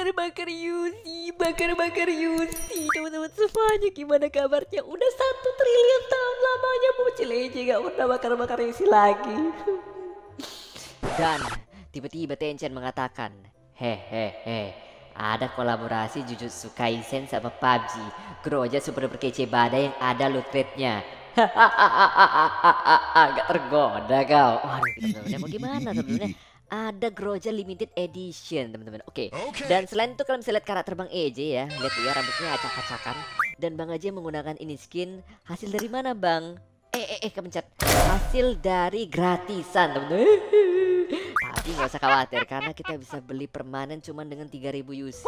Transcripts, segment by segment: bakar-bakar Yusi, bakar-bakar Yusi. Teman-teman semuanya, gimana kabarnya? Udah 1 triliun tahun lamanya bocil aja gak pernah bakar-bakar Yusi lagi. Dan tiba-tiba Tencent mengatakan, hehehe, ada kolaborasi Jujutsu Kaisen sama PUBG. Groja super berkece badai yang ada loot rate-nya. Hahaha, gak tergoda kau. Waduh, teman-teman, mau gimana teman-teman? Ada Groja limited edition teman-teman. Oke. Dan selain itu kalian bisa lihat karakter Bang EJ ya. Lihat ya, rambutnya acak-acakan. Dan Bang EJ menggunakan ini skin. Hasil dari mana Bang? Kepencet. Hasil dari gratisan teman-teman. Tapi nggak usah khawatir karena kita bisa beli permanen cuman dengan 3000 UC.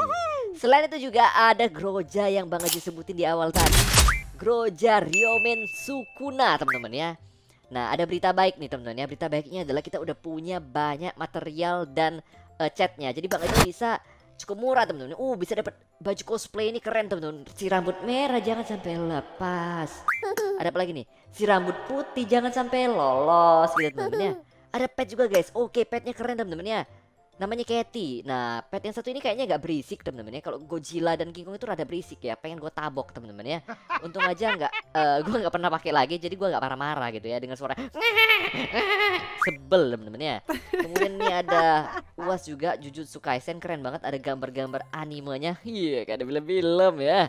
Selain itu juga ada Groja yang Bang Haji sebutin di awal tadi, Groja Ryomen Sukuna teman-teman ya. Nah, ada berita baik nih teman-teman ya. Berita baiknya adalah kita udah punya banyak material dan catnya. Jadi Bang Haji bisa cukup murah teman-teman. Bisa dapat baju cosplay ini keren teman-teman. Si rambut merah jangan sampai lepas. Ada apa lagi nih? Si rambut putih jangan sampai lolos gitu teman-teman ya. Ada pet juga guys. Oke, petnya keren temen-temen ya. Namanya Katy. Nah, pet yang satu ini kayaknya gak berisik temen-temen ya. Kalau Godzilla dan King Kong itu rada berisik ya. Pengen gue tabok temen-temen ya. Untung aja gak, gue gak pernah pakai lagi. Jadi gue gak marah-marah gitu ya dengan suara sebel temen-temen ya. Kemudian ini ada UAS juga, Jujutsu Kaisen. Keren banget, ada gambar-gambar animenya. Iya, kayak ada film-film ya.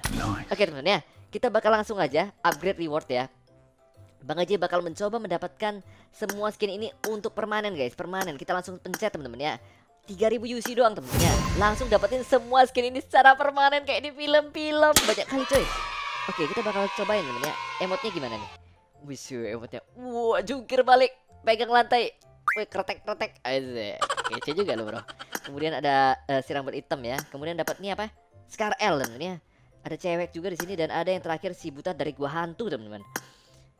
Oke temen-temen ya, kita bakal langsung aja upgrade reward ya. Bang Haji bakal mencoba mendapatkan semua skin ini untuk permanen guys. Permanen, kita langsung pencet temen-temen ya. 3000 UC doang temen-temen ya. Langsung dapetin semua skin ini secara permanen kayak di film-film. Banyak kali coy. Oke, kita bakal cobain temen-temen ya. Emotnya gimana nih? Wisu emotnya. Wah, jungkir balik, pegang lantai. Wih, kretek-kretek. Kece juga loh bro. Kemudian ada si rambut hitam ya. Kemudian dapat nih apa? Scar L temen-temen ya. Ada cewek juga di sini dan ada yang terakhir si buta dari gua hantu temen-temen.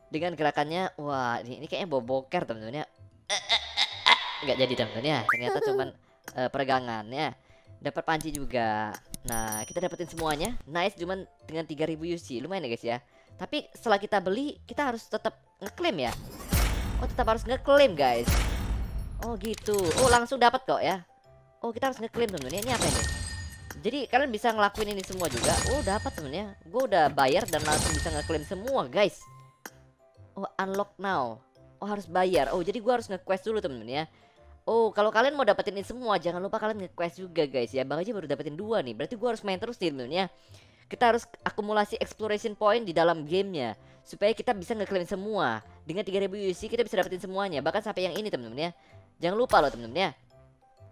Dengan gerakannya, wah ini kayaknya boboker temen-temen ya. Nggak jadi temen-temen ya. Ternyata cuman peregangannya. Dapat panci juga. Nah, kita dapetin semuanya. Nice, cuman dengan 3000 UC. Lumayan ya guys ya. Tapi setelah kita beli, kita harus tetap ngeklaim ya. Oh, tetap harus ngeklaim guys. Oh gitu. Oh, langsung dapat kok ya. Oh, kita harus ngeklaim temen-temen ya. Ini apa ini? Jadi kalian bisa ngelakuin ini semua juga. Oh, dapat temennya. Gue udah bayar dan langsung bisa ngeklaim semua guys. Oh, unlock now. Oh, harus bayar. Oh, jadi gua harus nge-quest dulu temen-temen ya. Oh, kalau kalian mau dapetin ini semua, jangan lupa kalian nge-quest juga guys ya. Bang aja baru dapetin 2 nih. Berarti gua harus main terus nih temen-temen ya. Kita harus akumulasi exploration point di dalam gamenya supaya kita bisa nge-claim semua. Dengan 3000 UC kita bisa dapetin semuanya, bahkan sampai yang ini temen-temen ya. Jangan lupa loh temen-temen ya.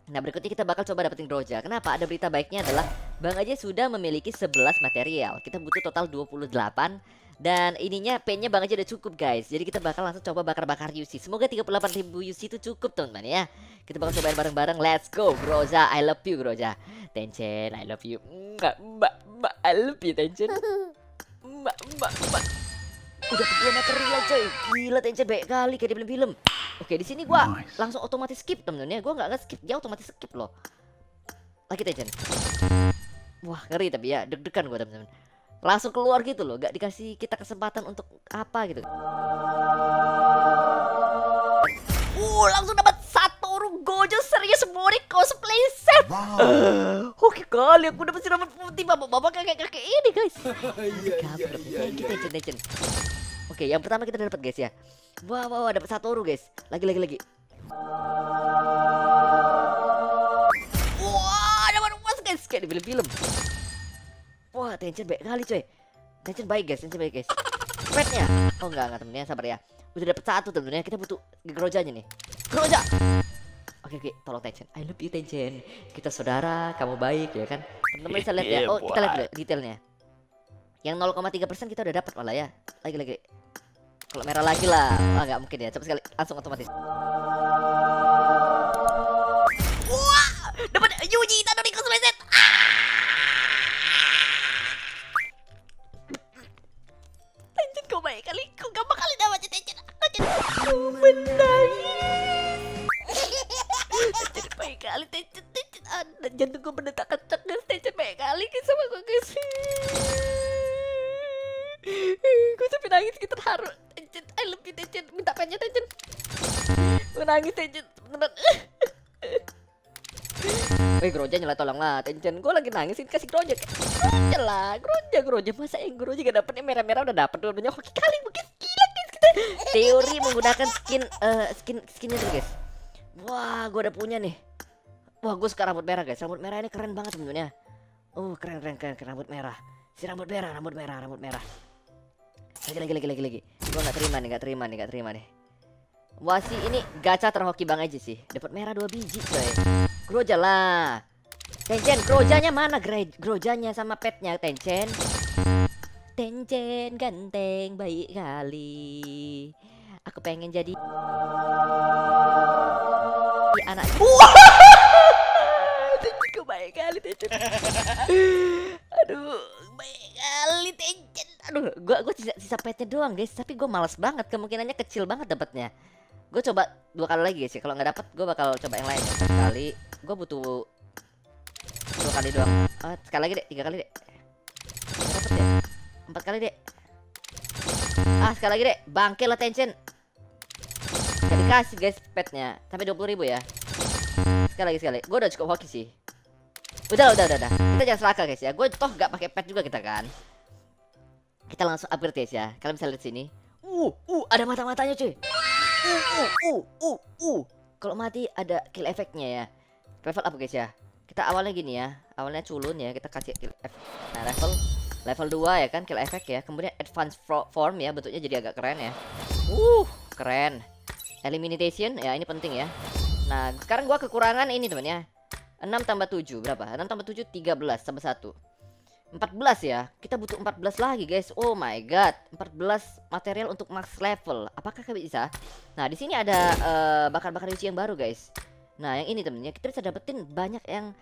Nah, berikutnya kita bakal coba dapetin Groja. Kenapa? Ada berita baiknya adalah Bang Aji sudah memiliki 11 material. Kita butuh total 28. Dan ininya pennya Bang Aji udah cukup guys. Jadi kita bakal langsung coba bakar-bakar UC. Semoga 38.000 UC itu cukup teman-teman ya. Kita bakal cobain bareng-bareng. Let's go Groja, I love you Groja. Tencent, I love you. Mbak, I love you Tencent. Mbak. Udah kedua material coy. Gila Tencent, baik kali kayak di film-film. Oke, di sini gua langsung otomatis skip temen-temen ya. Gua nggak skip, dia otomatis skip loh. Lagi Tencent. Wah, ngeri tapi ya, deg-degan gua temen-temen. Langsung keluar gitu loh, nggak dikasih kita kesempatan untuk apa gitu. Langsung dapat Satoru Gojo serius body cosplay set. Wow. Oke kali, aku dapat si rambut putih bapak-bapak kakek-kakek ini guys. Oke, yang pertama kita dapat guys ya. Wow, dapat Satoru guys. Lagi. Wah, dapat emas guys kayak di film-film. Wah, Tencent baik kali coy. Tencent baik guys. Petnya. Oh enggak temennya, sabar ya. Udah dapet 1 temennya, kita butuh Grojanya nih. Groja. Oke, tolong Tencent. I love you Tencent. Kita saudara, kamu baik ya kan? Temen-temen bisa lihat ya. Oh, kita lihat dulu detailnya. Yang 0,3% kita udah dapat malah ya. Lagi. Kalau merah lagi lah. Wah, enggak mungkin ya. Cepat sekali langsung otomatis. Wah, dapat Yuji Tadori Cosplay Set. Jantung gue berdetak kenceng guys. Tencent banyak kali guys sama gue guys. Gue sampe nangis gitu terharu. Tencent, I love you Tencent. Minta pennya Tencent. Gue nangis Tencent. Beneran. Grojek nyela, tolonglah Tencen, gue lagi nangisin, kasih Grojek. Grojek masa yang Grojek gak dapet, merah-merah udah dapet dulunya. Hoki kali mungkin gila guys kita. Teori menggunakan skin skinnya tuh guys. Wah, gue udah punya nih. Wah, gue suka rambut merah guys. Rambut merah ini keren banget sebenarnya. Oh, keren rambut merah. Si rambut merah. Lagi. Gue nggak terima nih. Wah, si ini gacha terhoki bang aja sih. Dapat merah 2 biji coy. Groja lah Tencen, grojanya mana? Grojanya sama petnya Tencen. Tencen ganteng baik kali. Aku pengen jadi anak. Tencen baik kali Tencen. Aduh, baik kali Tencen. Aduh, gua sisa petnya doang guys, tapi gua malas banget, kemungkinannya kecil banget dapatnya. Gue coba 2 kali lagi guys ya, kalau nggak dapet gue bakal coba yang lain. Sekali gue butuh 2 kali doang. Oh, sekali lagi deh, 3 kali deh. Dapet deh, 4 kali deh. Ah, sekali lagi deh, bangke lah Tencen. Gak dikasih guys petnya, tapi 20.000 ya. Sekali lagi, gue udah cukup hoki sih. Udah. Kita jangan selaka guys ya, gue toh nggak pakai pet juga kita kan. Kita langsung upgrade guys ya, kalian bisa lihat sini. Ada mata-matanya cuy. Kalau mati ada kill efeknya ya. Level up guys ya. Kita awalnya gini ya. Awalnya culun ya, kita kasih kill efek. Nah, level 2 ya kan kill efek ya. Kemudian advance form ya, bentuknya jadi agak keren ya. Keren. Elimination ya, ini penting ya. Nah, sekarang gua kekurangan ini teman ya. 6 + 7 berapa? 6 + 7 13 tambah 1. 14 ya. Kita butuh 14 lagi guys. Oh my god. 14 material untuk max level. Apakah bisa? Nah, di sini ada bakar-bakar uji yang baru, guys. Nah, yang ini temennya kita bisa dapetin banyak yang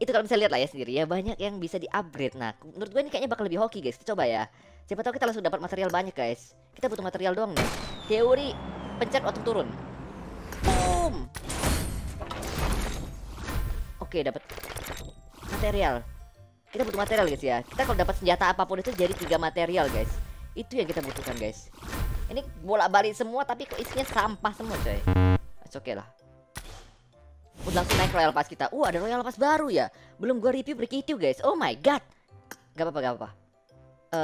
itu kalau bisa lihat lah ya sendiri ya, banyak yang bisa di-upgrade. Nah, menurut gue ini kayaknya bakal lebih hoki, guys. Kita coba ya. Siapa tahu kita langsung dapat material banyak, guys. Kita butuh material doang nih. Teori pencet otot turun. Boom. Oke, dapat material. Kita butuh material, guys ya. Kita kalau dapat senjata apapun itu jadi 3 material, guys. Itu yang kita butuhkan, guys. Ini bolak-balik semua tapi kok isinya sampah semua coy. Oke lah. Udah langsung naik Royal Pass kita. Ada Royal Pass baru ya. Belum gua review berikitnya guys. Oh my god. Gak apa-apa.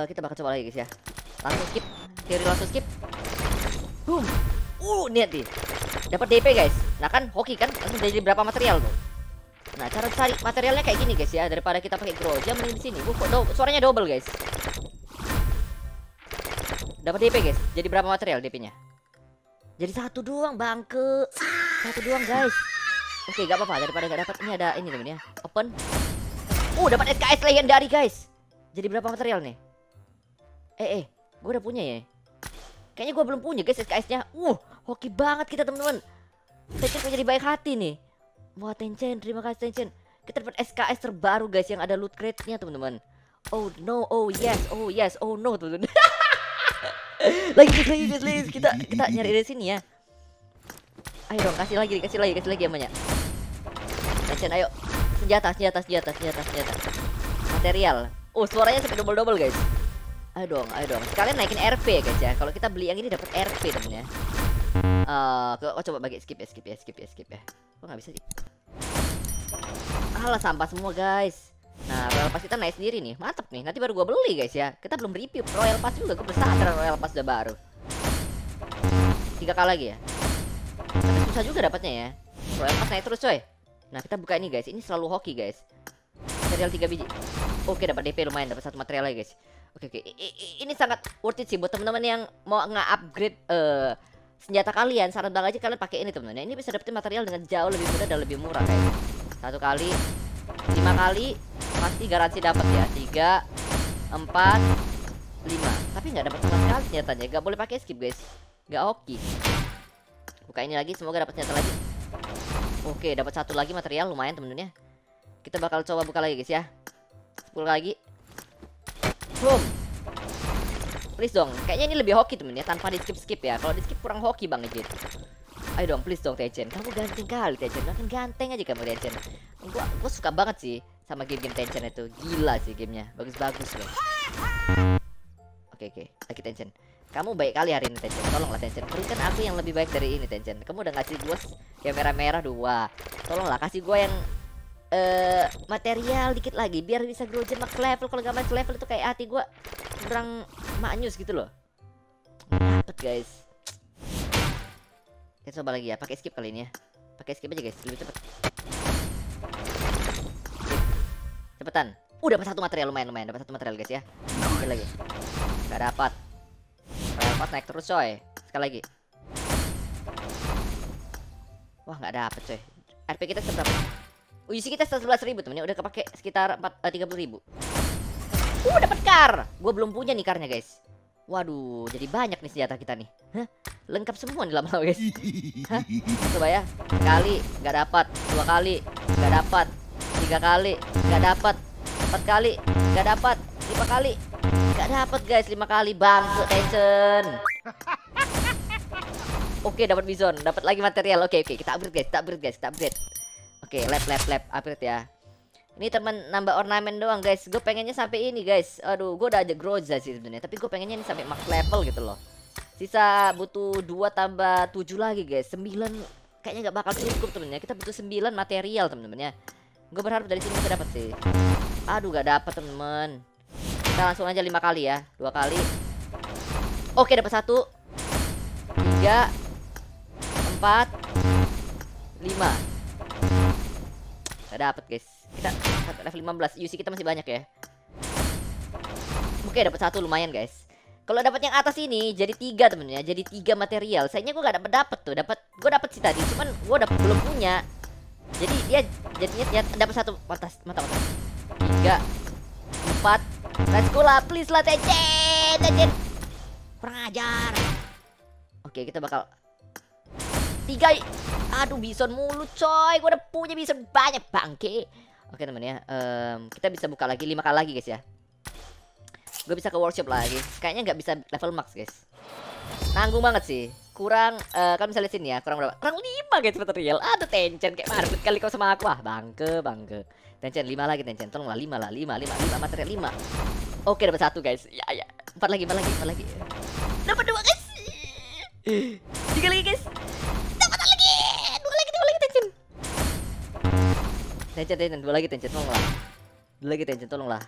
Kita bakal coba lagi guys ya. Langsung skip. Teori langsung skip. Boom. Lihat nih. Dapat DP guys. Nah kan hoki kan langsung jadi berapa material tuh. Nah, cara cari materialnya kayak gini guys ya. Daripada kita pakai groja mending di sini. Suaranya double guys. Dapat DP guys, jadi berapa material DP-nya? Jadi 1 doang bangke, 1 doang guys. Oke, gak apa-apa, daripada gak dapat. Ini ada ini temen ya, open. Dapat SKS legendary guys. Jadi berapa material nih? Gue udah punya ya. Kayaknya gue belum punya guys SKS-nya. Hoki banget kita temen-temen. Tencen jadi baik hati nih. Wah Tencen, terima kasih Tencen. Kita dapat SKS terbaru guys yang ada loot crate-nya temen-temen. Oh no, oh yes, oh no temen-temen. Lagi kita nyari dari sini ya. Ayo dong, kasih lagi namanya. Tencen, ayo. Senjata. Material. Suaranya sampai double guys. Ayo dong. Sekalian naikin RP guys ya. Kalau kita beli yang ini dapat RP temen ya. Coba bagi skip ya. Kok nggak bisa sih? Alah, sampah semua guys. Nah, Royal Pass kita naik sendiri nih. Mantap nih, nanti baru gue beli guys ya. Kita belum review Royal Pass juga. Gue bersadar Royal Pass udah baru. 3 kali lagi ya. Tapi susah juga dapatnya ya. Royal Pass naik terus coy. Nah, kita buka ini guys. Ini selalu hoki guys. Material 3 biji. Oke, dapat DP lumayan. Dapat 1 material lagi guys. Oke. Ini sangat worth it sih buat teman-teman yang mau nge-upgrade senjata kalian. Saran banget aja kalian pakai ini teman-teman. Ini bisa dapetin material dengan jauh lebih mudah dan lebih murah guys. 1 kali, 5 kali. Pasti garansi dapat ya. 3, 4, 5. Tapi nggak dapat sama sekali senjatanya. Gak boleh pakai skip guys. Gak hoki. Buka ini lagi, semoga dapat senjata lagi. Oke, dapat 1 lagi material lumayan temennya. Kita bakal coba buka lagi guys ya. 10 lagi. Boom. Please dong. Kayaknya ini lebih hoki temennya tanpa di skip ya. Kalau di skip kurang hoki banget gitu. Ayo dong, please dong Tencen. Kamu ganteng kali Tencen. Makan ganteng aja kamu Tencen. Gua suka banget sih sama game-game Tencen itu. Gila sih gamenya, bagus-bagus loh. Oke. Lagi Tencen. Kamu baik kali hari ini, Tenjen. Tolonglah, Tenjen, berikan aku yang lebih baik dari ini, Tenjen. Kamu udah ngasih gue yang merah-merah 2. Tolonglah kasih gue yang material dikit lagi biar bisa grow jam max level. Kalau nggak max level itu kayak hati gue kurang maknyus gitu loh. Dapet, guys. Kita coba lagi ya, pakai skip kali ini ya. Pakai skip aja, guys, lebih cepet. Cepetan. Dapat satu material, lumayan dapat satu material, guys ya. Sekali lagi. Nggak dapat. Dapat naik terus, coy. Sekali lagi. Wah, nggak dapat, coy. RP kita seberapa? UC kita 11.000 temennya, udah kepake sekitar 30.000. Dapat kar. Gue belum punya nih karnya, guys. Waduh, jadi banyak nih senjata kita nih. Hah? Lengkap semua nih lama-lama, guys. Hah? Coba ya. Sekali nggak dapat, dua kali nggak dapat, tiga kali nggak dapat, empat kali nggak dapat, lima kali nggak dapat, guys. 5 kali bangsa Tension. Oke, dapat bison, dapat lagi material. Oke, kita upgrade, guys. Kita upgrade. Oke, lab upgrade ya. Ini teman nambah ornamen doang, guys. Gue pengennya sampai ini, guys. Aduh, gue udah aja groza sih sebenarnya, tapi gue pengennya ini sampai max level gitu loh. Sisa butuh 2 tambah 7 lagi, guys. 9 kayaknya nggak bakal cukup temennya. Kita butuh 9 material temen-temennya. Gue berharap dari sini kita dapat sih. Aduh, gak dapat temen. Kita langsung aja 5 kali ya, 2 kali. Oke, dapat 1, 3, 4, 5. Gak dapat, guys. Kita level 15. UC kita masih banyak ya. Oke, dapat 1, lumayan, guys. Kalau dapat yang atas ini jadi 3 temennya, jadi 3 material. Sayangnya gue gak dapet tuh. Gue dapet sih tadi, cuman gue belum punya. Jadi dia jadinya dapat 1 mata 3 4. Let's go lah, please lah, Tenjen. Kurang ajar. Oke, kita bakal 3. Aduh, bison mulu, coy. Gue udah punya bison banyak, bangke. Oke temen ya, kita bisa buka lagi 5 kali lagi, guys ya. Gue bisa ke workshop lagi. Kayaknya nggak bisa level max, guys. Nanggung banget sih. Kurang, kan bisa lihat sini ya, kurang berapa? Kurang 5, guys, material. Aduh, Tension, kayak marbet kali kau sama aku. Wah, bangke. Tension, 5 lagi, Tension. Tolonglah, 5 lah, 5 material 5. Oke, dapat 1, guys. Ya. 4 lagi. Dapat 2, guys. 3 lagi, guys. Dapat lagi. 2 lagi, Tension. Tension, 2 lagi, Tension. Tolonglah. 2 lagi, Tension, tolonglah.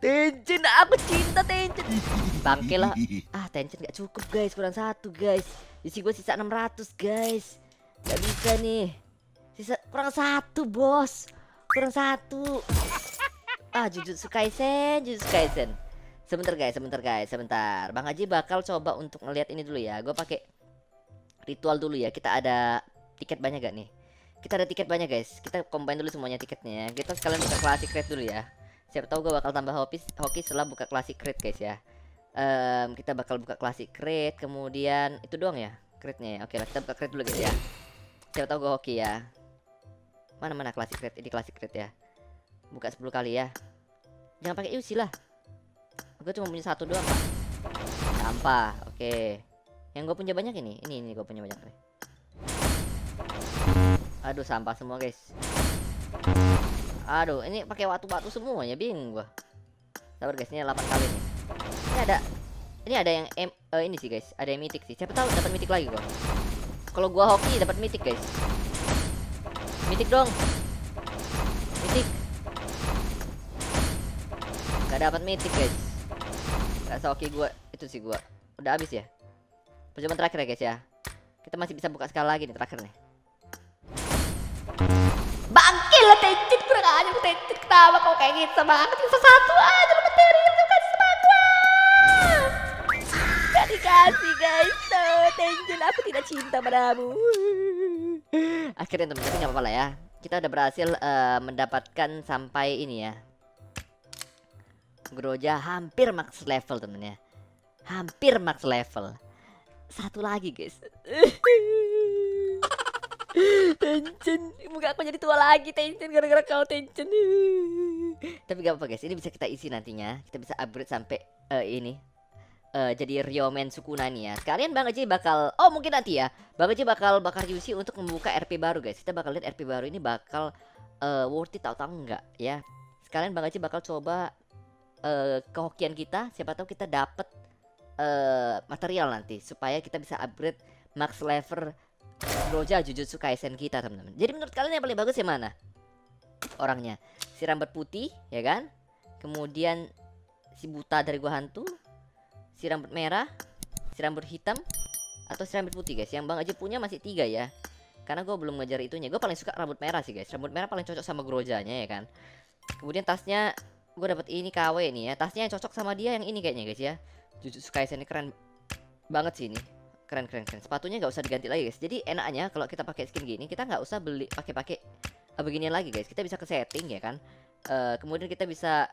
Tension, aku cinta Tension. Bangke lah. Tension gak cukup, guys. Kurang 1, guys. Isi gue sisa 600, guys. Gak bisa nih. Sisa kurang 1, bos. Kurang 1. Jujutsu Kaisen. Sebentar guys. Bang Haji bakal coba untuk ngelihat ini dulu ya. Gue pakai ritual dulu ya. Kita ada tiket banyak gak nih? Kita ada tiket banyak, guys. Kita combine dulu semuanya tiketnya. Kita sekalian buka klasik rate dulu ya. Siapa tahu gue bakal tambah hoki setelah buka classic crate, guys ya. Kita bakal buka classic crate, kemudian itu doang ya crate-nya. Oke lah, kita buka crate dulu, guys ya. Siapa tahu gue hoki ya. Mana classic crate, ini classic crate ya. Buka 10 kali ya. Jangan pakai UC lah. Gue cuma punya 1 doang, Pak. Sampah. Oke. Yang gue punya banyak ini. Ini gue punya banyak nih. Aduh, sampah semua, guys. Aduh, ini pakai watu-watu semuanya, bingung gua. Sabar, guys, ini 8 kali nih. Ini ada yang ini sih, guys. Ada yang mythic sih. Siapa tahu dapat mythic lagi gua. Kalau gua hoki dapat mythic, guys. Mythic dong. Mythic. Gak dapat mythic, guys. Gak hoki gua. Itu sih gua. Udah habis ya. Percobaan terakhir ya, guys ya. Kita masih bisa buka sekali lagi nih terakhir nih. Bangkil lah, Tension, kurang aja Tension. Kenapa kau kayak gitu sama aku? Tinggal 1 aja lo material tuh, kasih sama aku lah. Gak dikasih, guys. Tuh, Tension, aku tidak cinta padamu. Akhirnya temen-temen, gak apa-apa lah ya. Kita udah berhasil mendapatkan sampai ini ya, Groja hampir max level temennya. Hampir max level. 1 lagi, guys. Tension, muka aku jadi tua lagi, Tension, gara-gara kau, Tension. Tapi gak apa-apa, guys, ini bisa kita isi nantinya. Kita bisa upgrade sampai ini jadi Ryomen Sukuna nih ya. Sekalian Bang Haji bakal, oh mungkin nanti ya, Bang Haji bakal bakar UC untuk membuka RP baru, guys. Kita bakal lihat RP baru ini bakal worth it atau enggak ya. sekalian Bang Aci bakal coba kehokian kita. Siapa tahu kita dapet material nanti supaya kita bisa upgrade max level Roja Jujutsu Kaisen kita, teman-teman. Jadi menurut kalian yang paling bagus yang mana? Orangnya si rambut putih, ya kan? Kemudian si buta dari gua hantu, si rambut merah, si rambut hitam, atau si rambut putih, guys. Yang Bang Aji punya masih 3 ya, karena gua belum ngejar itunya. Gua paling suka rambut merah sih, guys. Rambut merah paling cocok sama Grojanya, ya kan? Kemudian tasnya gua dapat ini KW nih ya. Tasnya yang cocok sama dia yang ini kayaknya, guys ya. Jujutsu Kaisen ini keren banget sih ini. Keren. Sepatunya nggak usah diganti lagi, guys. Jadi enaknya kalau kita pakai skin gini, kita nggak usah beli pakai beginian lagi, guys. Kita bisa ke setting, ya kan. Kemudian kita bisa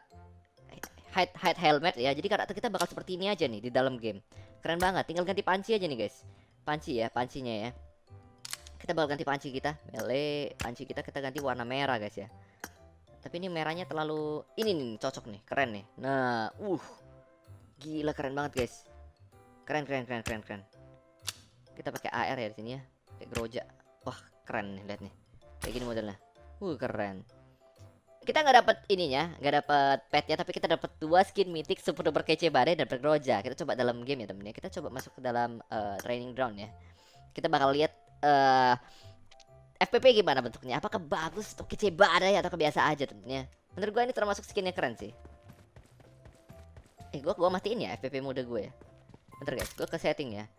hide helmet ya. Jadi karakter kita bakal seperti ini aja nih di dalam game. Keren banget. Tinggal ganti panci aja nih, guys. Panci ya, pancinya ya. Kita bakal ganti panci kita. Melee panci kita ganti warna merah, guys ya. Tapi ini merahnya terlalu ini nih, cocok nih, keren nih. Nah, gila keren banget, guys. Keren. Kita pakai AR ya di sini ya. Kayak Groja. Wah, keren nih, lihat nih. Kayak gini modelnya. Keren. Kita nggak dapat ininya, nggak dapat petnya, tapi kita dapat 2 skin mythic super duper kece badai dan Roja. Kita coba dalam game ya, temen ya. Kita coba masuk ke dalam training ground ya. Kita bakal lihat FPP gimana bentuknya. Apakah bagus atau kece badai atau kebiasa aja, temennya. Menurut gua ini termasuk skinnya keren sih. Gua matiin ya FPP mode gue ya. Bentar, guys, gua ke setting ya.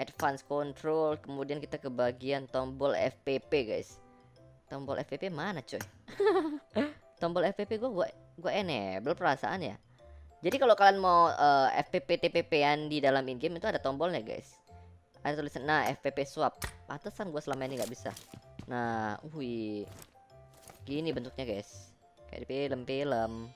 Advanced control, kemudian kita ke bagian tombol FPP, guys. Tombol FPP mana, coy? Tombol FPP gua enable perasaan ya. Jadi kalau kalian mau FPP TPP-an di dalam in-game itu ada tombolnya, guys. Ada tulisan nah FPP swap. Pantesan gua selama ini nggak bisa. Nah, gini bentuknya, guys. Kayak di film-film.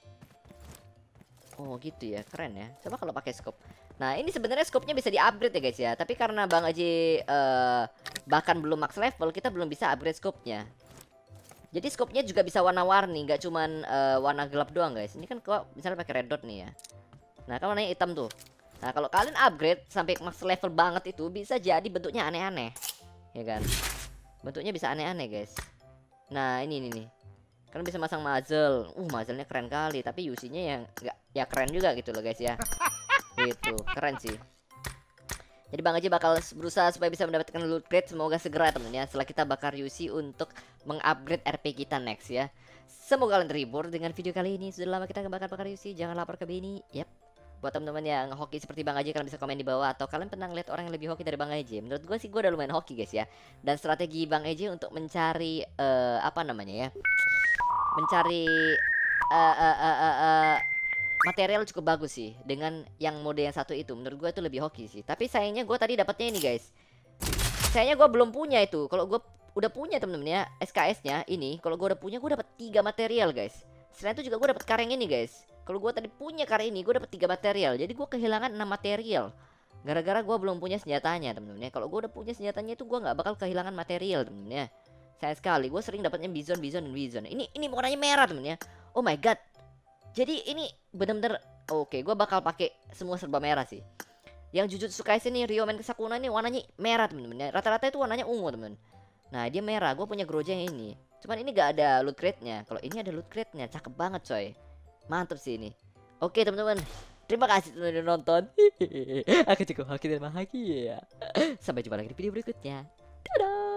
Oh, gitu ya. Keren ya. Coba kalau pakai scope. Nah, ini sebenarnya scope-nya bisa di-upgrade ya, guys ya. Tapi karena Bang Aji bahkan belum max level, kita belum bisa upgrade scope-nya. Jadi scope-nya juga bisa warna-warni, nggak cuman warna gelap doang, guys. Ini kan kok misalnya pakai red dot nih ya. Nah, kan warnanya hitam tuh. Nah, kalau kalian upgrade sampai max level banget itu bisa jadi bentuknya aneh-aneh. Ya kan? Bentuknya bisa aneh-aneh, guys. Nah, ini nih. Kan bisa masang muzzle. Muzzle-nya keren kali, tapi UC-nya yang nggak ya keren juga gitu loh, guys ya. Gitu, keren sih. Jadi Bang Aji bakal berusaha supaya bisa mendapatkan loot crate, semoga segera, temennya. Setelah kita bakar UC untuk mengupgrade RP kita next ya. Semoga kalian terhibur dengan video kali ini. Sudah lama kita nggak bakar UC, jangan lapor ke Benny. Buat teman-teman yang hoki seperti Bang Aji, kalian bisa komen di bawah, atau kalian pernah lihat orang yang lebih hoki dari Bang Aji. Menurut gue sih, gue udah lumayan hoki, guys ya. Dan strategi Bang Aji untuk mencari material cukup bagus sih dengan yang mode yang satu itu. Menurut gue itu lebih hoki sih. Tapi sayangnya gue tadi dapatnya ini, guys. Sayangnya gue belum punya itu. Kalau gue udah punya, temen-temen ya, SKS-nya ini. Kalau gue udah punya, gue dapat 3 material, guys. Selain itu juga gue dapat kareng ini, guys. Kalau gue tadi punya kareng ini, gue dapat 3 material. Jadi gue kehilangan 6 material. Gara-gara gue belum punya senjatanya, temen-temen ya. Kalau gue udah punya senjatanya itu gue nggak bakal kehilangan material, temen-temen ya. Sayang sekali, gue sering dapatnya bizon. Ini warnanya merah, temen ya. Oh my god. Jadi ini bener-bener oke, gue bakal pakai semua serba merah sih. Yang Jujutsu Kaisen nih, Ryomen Kesakuna ini warnanya merah, temen-temen ya. Rata-rata itu warnanya ungu, temen. Nah, dia merah. Gue punya Groja yang ini. Cuman ini gak ada loot crate-nya. Kalau ini ada loot crate-nya, cakep banget, coy. Mantep sih ini. Oke, temen-temen. Terima kasih teman-teman udah nonton. Aku cukup hoki dan mahaki ya. Sampai jumpa lagi di video berikutnya. Dadah.